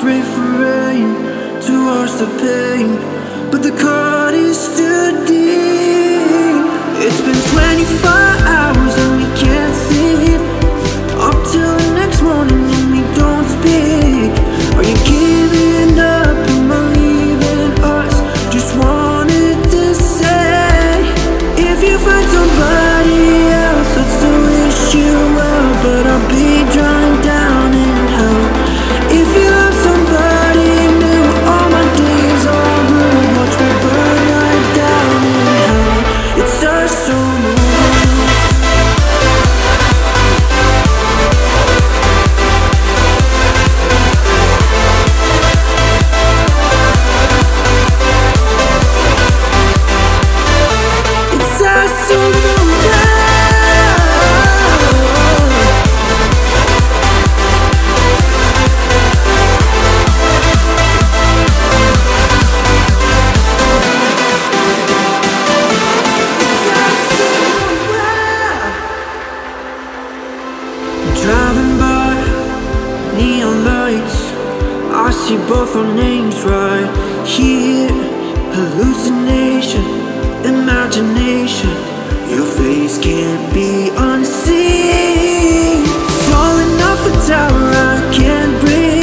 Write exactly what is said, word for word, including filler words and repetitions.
pray for rain to wash the pain, but the cut is too deep. It's been twenty-four hours and we can't sleep, up till the next morning and we don't speak. Are you giving up? Am I leaving us? Just wanted to say, if you find somebody else, I'd still wish you well, but I'll be drowning down in hell. If you love somebody new, all my days are ruined. Watch me burn right down in hell. It's us so much. It's us so much. Driving by neon lights, I see both our names right here. Hallucination, imagination, your face can't be unseen. Falling off a tower, I can't breathe.